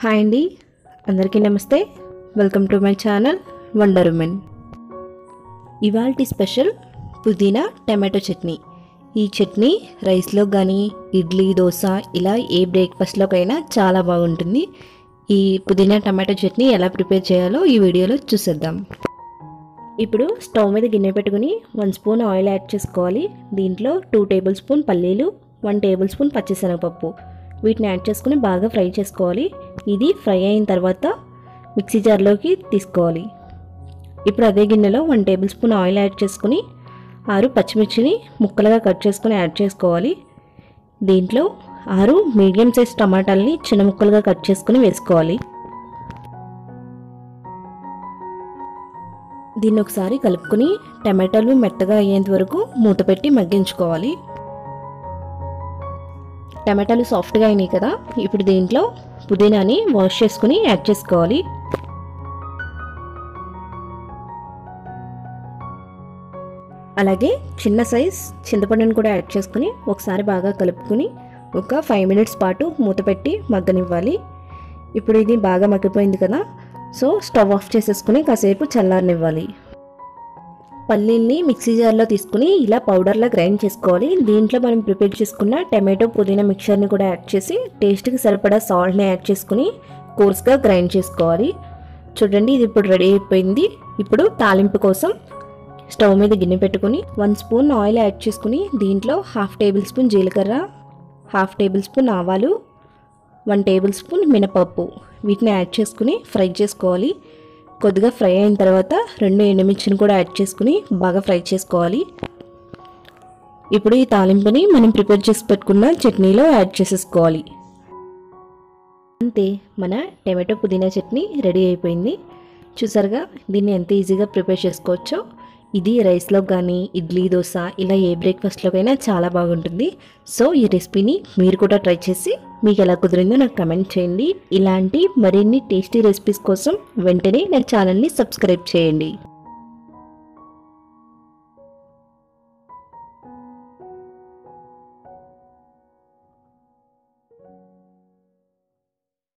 hi అండి అందరికీ నమస్తే welcome to my channel wonder women ఇవాల్టి స్పెషల్ పుదీనా టొమాటో చట్నీ ఈ చట్నీ రైస్ లో గాని ఇడ్లీ దోస ఇలా ఏ బ్రేక్ఫాస్ట్ లోకైనా చాలా బాగుంటుంది ఈ పుదీనా టొమాటో చట్నీ ఎలా ప్రిపేర్ చేయాలో ఈ వీడియోలో చూసేద్దాం ఇప్పుడు స్టవ్ మీద గిన్నె పెట్టుకొని 1 స్పూన్ ఆయిల్ యాడ్ చేసుకోవాలి దీంట్లో 2 టేబుల్ స్పూన్ పల్లీలు 1 టేబుల్ స్పూన్ పచ్చిశనగపప్పు వీటిని యాడ్ చేసుకొని బాగా ఫ్రై చేసుకోవాలి ఇది ఫ్రై అయిన తర్వాత మిక్సీ జార్లోకి తీసుకోవాలి ఇప్పుడు అదే గిన్నెలో 1 టేబుల్ స్పూన్ ఆయిల్ యాడ్ చేసుకొని 6 పచ్చిమిర్చిని ముక్కలుగా కట్ చేసుకొని యాడ్ చేసుకోవాలి దీంట్లో 6 మీడియం సైజ్ టమాటాలని చిన్న ముక్కలుగా కట్ చేసుకొని వేసుకోవాలి దీన్ని ఒకసారి కలుపుకొని టమాటాలు మెత్తగా అయ్యేంత వరకు మూత పెట్టి మగ్గించుకోవాలి టమాటాలు సాఫ్ట్గా అయినాయి కదా ఇప్పుడు దీంట్లో పుదీనాని వాష్ చేసుకుని యాడ్ చేసుకోవాలి అలాగే చిన్న సైజ్ చింతపండుని కూడా యాడ్ చేసుకుని ఒకసారి బాగా కలుపుకొని ఒక 5 నిమిషాల పాటు మూత పెట్టి మగ్గనివ్వాలి ఇప్పుడు ఇది బాగా మగ్గిపోయింది కదా సో స్టవ్ ఆఫ్ చేసేసుకుని కాసేపు చల్లారనివ్వాలి పల్లీల్ని మిక్సీ జార్లో తీసుకుని ఇలా పౌడర్లా గ్రైండ్ చేసుకోవాలి దీంట్లో మనం ప్రిపేర్ చేసుకున్న టమాటో పుదీనా మిక్చర్ని కూడా యాడ్ చేసి టేస్ట్కి సరిపడా సాల్ట్ని యాడ్ చేసుకుని కోర్స్గా గ్రైండ్ చేసుకోవాలి చూడండి ఇది ఇప్పుడు రెడీ అయిపోయింది ఇప్పుడు తాలింపు కోసం స్టవ్ మీద గిన్నె పెట్టుకుని 1 స్పూన్ ఆయిల్ యాడ్ చేసుకుని దీంట్లో 1/2 టేబుల్ స్పూన్ జీలకర్ర 1/2 టేబుల్ స్పూన్ ఆవాలు 1 టేబుల్ స్పూన్ మినపప్పు వీటిని యాడ్ చేసుకుని ఫ్రై చేసుకోవాలి కొద్దిగా ఫ్రై అయిన తర్వాత 2 ఎండుమిర్చిని కూడా యాడ్ చేసుకుని బాగా ఫ్రై చేసుకోవాలి ఇప్పుడు ఈ తాలింపుని మనం ప్రిపేర్ చేసి పెట్టుకున్న చట్నీలో యాడ్ చేసేసుకోవాలి అంతే మన టమాటో పుదీనా చట్నీ రెడీ అయిపోయింది చూసారుగా దీన్ని ఎంత ఈజీగా ప్రిపేర్ చేసుకోవచ్చో ఇది రైస్లో కానీ ఇడ్లీ దోశ ఇలా ఏ బ్రేక్ఫాస్ట్లోకైనా చాలా బాగుంటుంది సో ఈ రెసిపీని మీరు కూడా ట్రై చేసి మీకు ఎలా కుదిరిందో నాకు కమెంట్ చేయండి ఇలాంటి మరిన్ని టేస్టీ రెసిపీస్ కోసం వెంటనే నా ఛానల్ని సబ్స్క్రైబ్ చేయండి